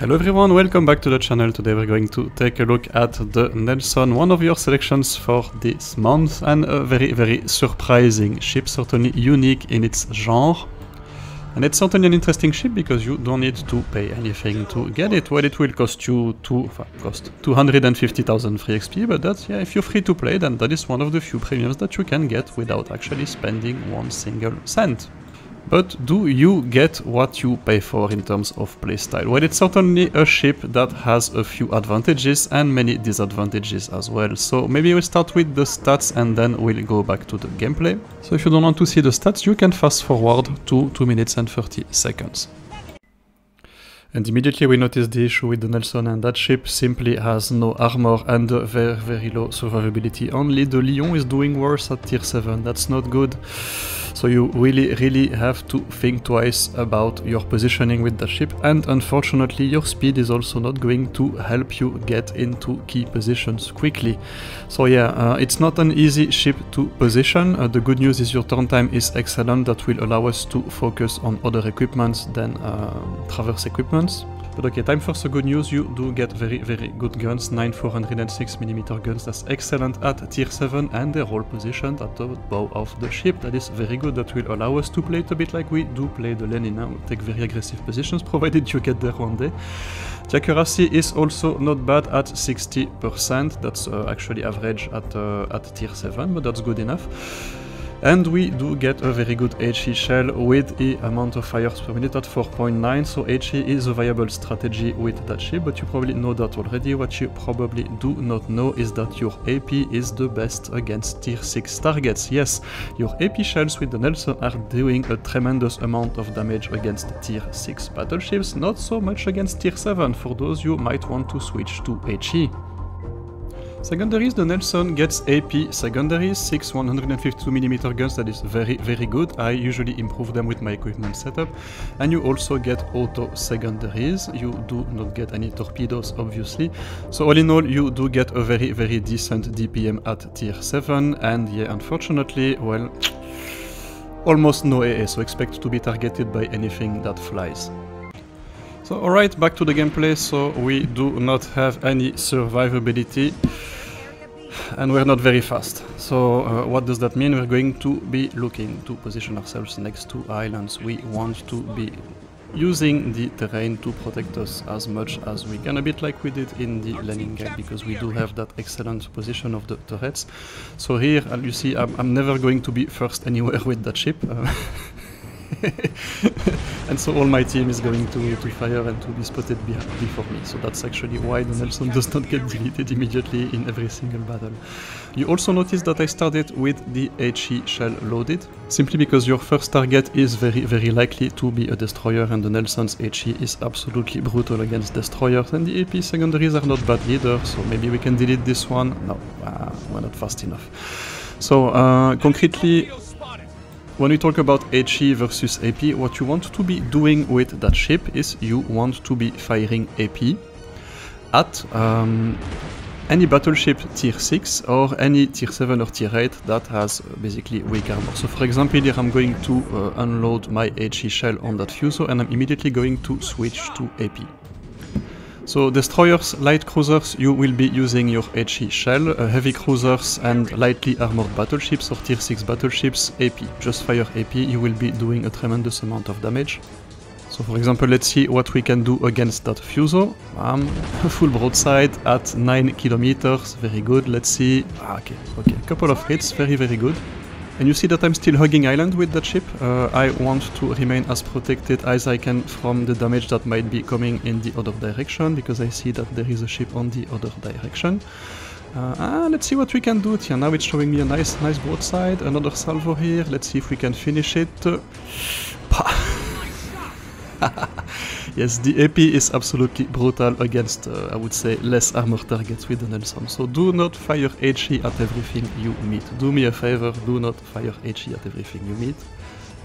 Hello everyone, welcome back to the channel. Today we're going to take a look at the Nelson, one of your selections for this month, and a very surprising ship, certainly unique in its genre. And it's certainly an interesting ship because you don't need to pay anything to get it. Well, it will cost you cost 250,000 free XP, but that's, yeah, if you're free to play, then that is one of the few premiums that you can get without actually spending one single cent. But do you get what you pay for in terms of playstyle? Well, it's certainly a ship that has a few advantages and many disadvantages as well. So maybe we'll start with the stats and then we'll go back to the gameplay. So if you don't want to see the stats, you can fast forward to 2 minutes and 30 seconds. And immediately we notice the issue with the Nelson, and that ship simply has no armor and a very low survivability. Only the Lyon is doing worse at tier 7, that's not good. So you really have to think twice about your positioning with the ship, and unfortunately your speed is also not going to help you get into key positions quickly. So yeah, it's not an easy ship to position. The good news is your turn time is excellent, that will allow us to focus on other equipments than traverse equipment. But okay, time for the good news. You do get very good guns, 9 406mm guns, that's excellent at tier 7, and they're all positioned at the bow of the ship. That is very good, that will allow us to play it a bit like we do play the Lenin. We'll take very aggressive positions, provided you get there one day. The accuracy is also not bad at 60%, that's actually average at tier 7, but that's good enough. And we do get a very good HE shell with the amount of fires per minute at 4.9, so HE is a viable strategy with that ship, but you probably know that already. What you probably do not know is that your AP is the best against tier 6 targets. Yes, your AP shells with the Nelson are doing a tremendous amount of damage against tier 6 battleships, not so much against tier 7, for those you might want to switch to HE. Secondaries, the Nelson gets AP secondaries, 6 152mm guns, that is very good. I usually improve them with my equipment setup. And you also get auto secondaries, you do not get any torpedoes obviously. So all in all you do get a very decent DPM at tier 7, and yeah, unfortunately, well, almost no AA, so expect to be targeted by anything that flies. So alright, back to the gameplay. So we do not have any survivability and we're not very fast. So what does that mean? We're going to be looking to position ourselves next to islands. We want to be using the terrain to protect us as much as we can, a bit like we did in the Lenin game, because we do have that excellent position of the turrets. So here, you see, I'm never going to be first anywhere with that ship. And so all my team is going to fire and to be spotted before me. So that's actually why the Nelson does not get deleted immediately in every single battle. You also notice that I started with the HE shell loaded, simply because your first target is very likely to be a destroyer, and the Nelson's HE is absolutely brutal against destroyers, and the AP secondaries are not bad either, so maybe we can delete this one. No, we're not fast enough. So concretely, when we talk about HE versus AP, what you want to be doing with that ship is you want to be firing AP at any battleship tier 6 or any tier 7 or tier 8 that has basically weak armor. So for example here I'm going to unload my HE shell on that Fuso, and I'm immediately going to switch to AP. So destroyers, light cruisers, you will be using your HE shell, heavy cruisers and lightly armored battleships or tier 6 battleships, AP. Just fire AP, you will be doing a tremendous amount of damage. So for example, let's see what we can do against that Fuso. Full broadside at 9 kilometers, very good. Let's see, okay, a couple of hits, very good. And you see that I'm still hugging island with that ship. I want to remain as protected as I can from the damage that might be coming in the other direction, because I see that there is a ship on the other direction. Let's see what we can do. Yeah, now it's showing me a nice broadside, another salvo here. Let's see if we can finish it. Yes, the AP is absolutely brutal against, I would say, less armor targets with the Nelson. So do not fire HE at everything you meet. Do me a favor, do not fire HE at everything you meet.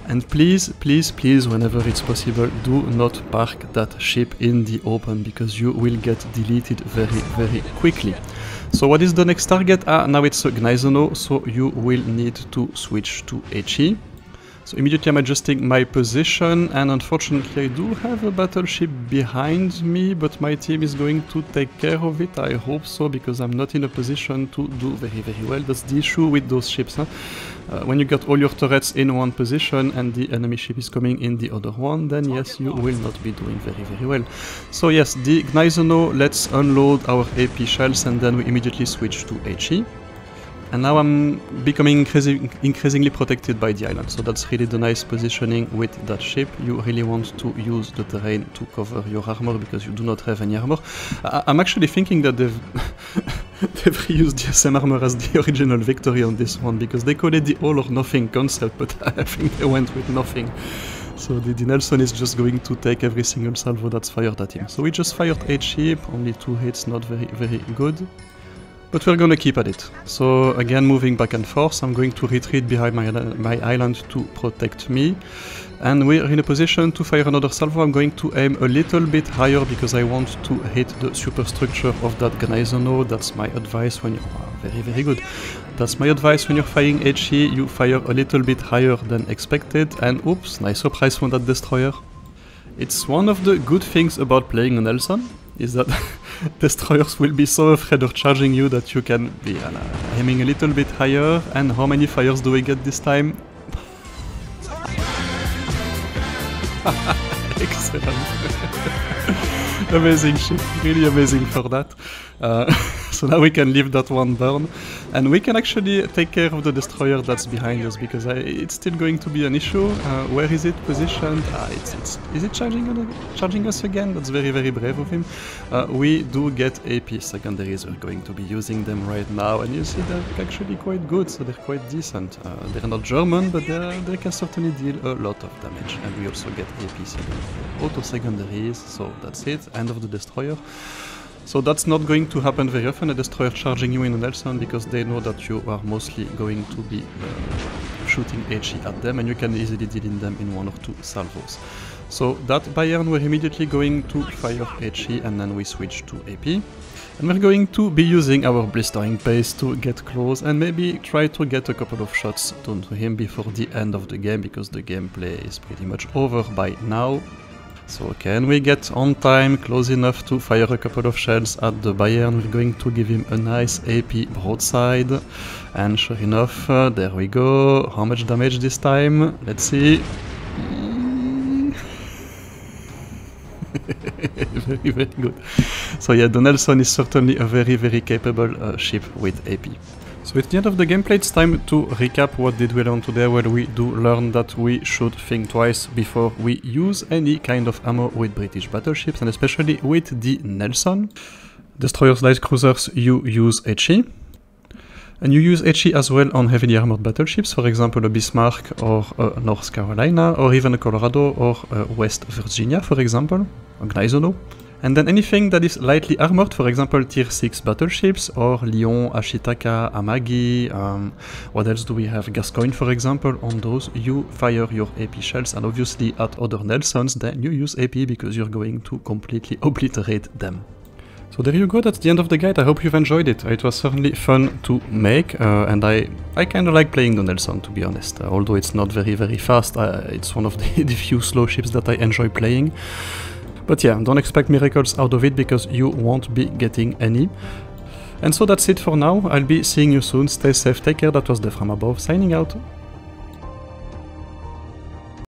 And please, whenever it's possible, do not park that ship in the open, because you will get deleted very quickly. So what is the next target? Now it's Gneisenau, so you will need to switch to HE. So immediately I'm adjusting my position, and unfortunately I do have a battleship behind me, but my team is going to take care of it, I hope so, because I'm not in a position to do very well. That's the issue with those ships, huh? When you got all your turrets in one position and the enemy ship is coming in the other one, then yes, you will not be doing very well. So yes, the Gneisenau, let's unload our AP shells and then we immediately switch to HE. And now I'm becoming increasingly protected by the island, so that's really the nice positioning with that ship. You really want to use the terrain to cover your armor because you do not have any armor. I'm actually thinking that they've they've reused the SM armor as the original Victory on this one, because they call it the all or nothing concept, but I think they went with nothing. So the Nelson is just going to take every single salvo that's fired at him. So we just fired 8 ship, only 2 hits, not very good. But we're gonna keep at it. So again, moving back and forth, I'm going to retreat behind my island to protect me. And we're in a position to fire another salvo. I'm going to aim a little bit higher because I want to hit the superstructure of that Gneisenau. That's my advice when you're... very good. That's my advice when you're firing HE, you fire a little bit higher than expected. And oops, nice surprise from that destroyer. It's one of the good things about playing a Nelson, is that destroyers will be so afraid of charging you that you can be aiming a little bit higher. And how many fires do we get this time? Excellent. Amazing ship, really amazing for that. So now we can leave that one down, and we can actually take care of the destroyer that's behind us, because it's still going to be an issue. Where is it positioned? Is it charging us again? That's very brave of him. We do get AP secondaries. We're going to be using them right now, and you see they're actually quite good, so they're quite decent. They're not German, but they can certainly deal a lot of damage, and we also get AP auto-secondaries, so that's it, end of the destroyer. So that's not going to happen very often, a destroyer charging you in a Nelson, because they know that you are mostly going to be shooting HE at them, and you can easily deal in them in one or two salvos. So that Bayern, we're immediately going to fire HE, and then we switch to AP. And we're going to be using our blistering pace to get close and maybe try to get a couple of shots to him before the end of the game, because the gameplay is pretty much over by now. So can we get on time, close enough to fire a couple of shells at the Bayern? We're going to give him a nice AP broadside. And sure enough, there we go. How much damage this time? Let's see. Very good. So yeah, the Nelson is certainly a very capable ship with AP. So at the end of the gameplay, it's time to recap what did we learn today, where we do learn that we should think twice before we use any kind of ammo with British battleships, and especially with the Nelson. Destroyers, light cruisers, you use HE. And you use HE as well on heavily armored battleships, for example a Bismarck or a North Carolina, or even a Colorado or a West Virginia, for example, a Gneisenau. And then anything that is lightly armored, for example tier 6 battleships, or Lyon, Ashitaka, Amagi, what else do we have, Gascoyne for example. On those you fire your AP shells, and obviously at other Nelsons then you use AP because you're going to completely obliterate them. So there you go, that's the end of the guide. I hope you've enjoyed it. It was certainly fun to make, and I kind of like playing the Nelson, to be honest. Although it's not very fast, it's one of the few slow ships that I enjoy playing. But yeah, don't expect miracles out of it, because you won't be getting any. And so that's it for now. I'll be seeing you soon. Stay safe, take care. That was Dave from above, signing out.